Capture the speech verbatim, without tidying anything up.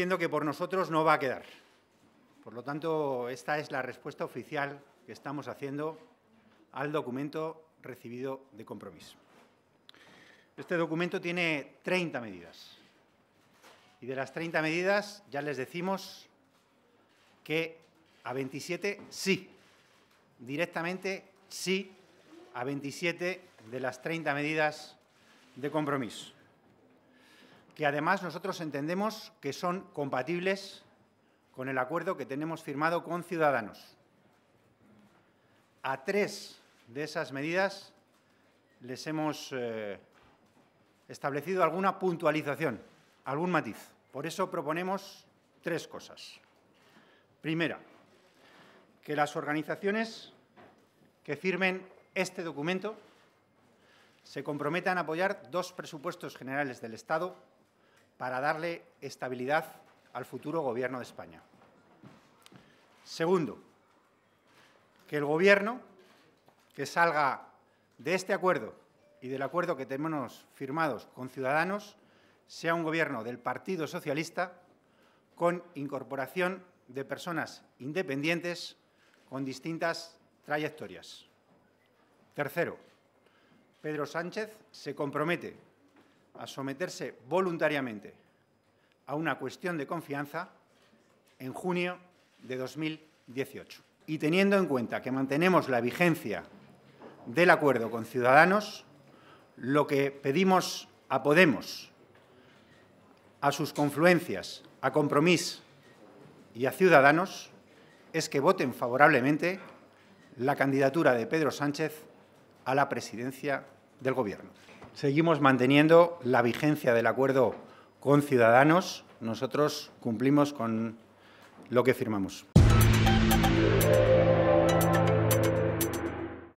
diciendo que por nosotros no va a quedar. Por lo tanto, esta es la respuesta oficial que estamos haciendo al documento recibido de Compromís. Este documento tiene treinta medidas y de las treinta medidas ya les decimos que a veintisiete sí, directamente sí a veintisiete de las treinta medidas de Compromís, que además nosotros entendemos que son compatibles con el acuerdo que tenemos firmado con Ciudadanos. A tres de esas medidas les hemos eh, establecido alguna puntualización, algún matiz. Por eso proponemos tres cosas. Primera, que las organizaciones que firmen este documento se comprometan a apoyar dos presupuestos generales del Estado para darle estabilidad al futuro Gobierno de España. Segundo, que el Gobierno que salga de este acuerdo y del acuerdo que tenemos firmados con Ciudadanos sea un Gobierno del Partido Socialista con incorporación de personas independientes con distintas trayectorias. Tercero, Pedro Sánchez se compromete a someterse voluntariamente a una cuestión de confianza en junio de dos mil dieciocho. Y teniendo en cuenta que mantenemos la vigencia del acuerdo con Ciudadanos, lo que pedimos a Podemos, a sus confluencias, a Compromís y a Ciudadanos es que voten favorablemente la candidatura de Pedro Sánchez a la presidencia del Gobierno. Seguimos manteniendo la vigencia del acuerdo con Ciudadanos. Nosotros cumplimos con lo que firmamos.